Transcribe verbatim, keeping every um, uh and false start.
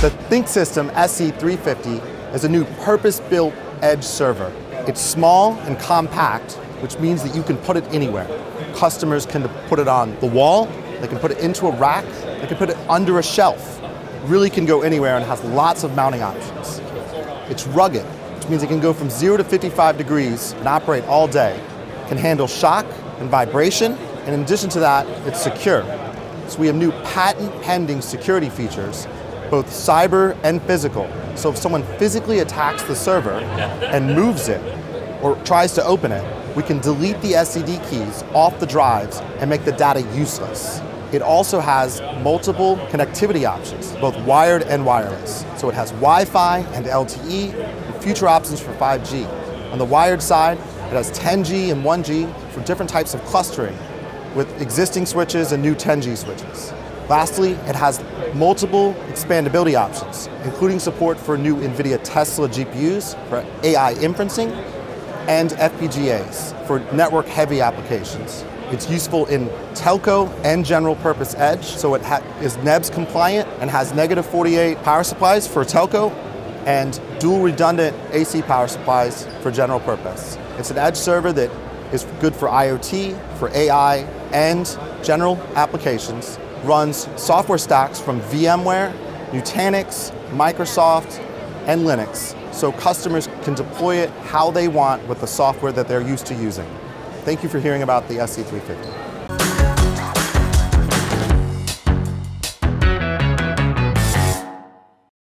The ThinkSystem S E three fifty is a new purpose-built edge server. It's small and compact, which means that you can put it anywhere. Customers can put it on the wall, they can put it into a rack, they can put it under a shelf. It really can go anywhere and has lots of mounting options. It's rugged, which means it can go from zero to fifty-five degrees and operate all day. It can handle shock and vibration, and in addition to that, it's secure. So we have new patent-pending security features, both cyber and physical. So if someone physically attacks the server and moves it, or tries to open it, we can delete the S C D keys off the drives and make the data useless. It also has multiple connectivity options, both wired and wireless. So it has Wi-Fi and L T E, and future options for five G. On the wired side, it has ten G and one G for different types of clustering, with existing switches and new ten G switches. Lastly, it has multiple expandability options, including support for new NVIDIA Tesla G P Us for A I inferencing, and F P G As for network-heavy applications. It's useful in telco and general-purpose edge, so it is NEBS compliant and has negative forty-eight power supplies for telco and dual redundant A C power supplies for general purpose. It's an edge server that is good for I O T, for A I, and general applications. Runs software stacks from VMware, Nutanix, Microsoft, and Linux, so customers can deploy it how they want with the software that they're used to using. Thank you for hearing about the S E three fifty.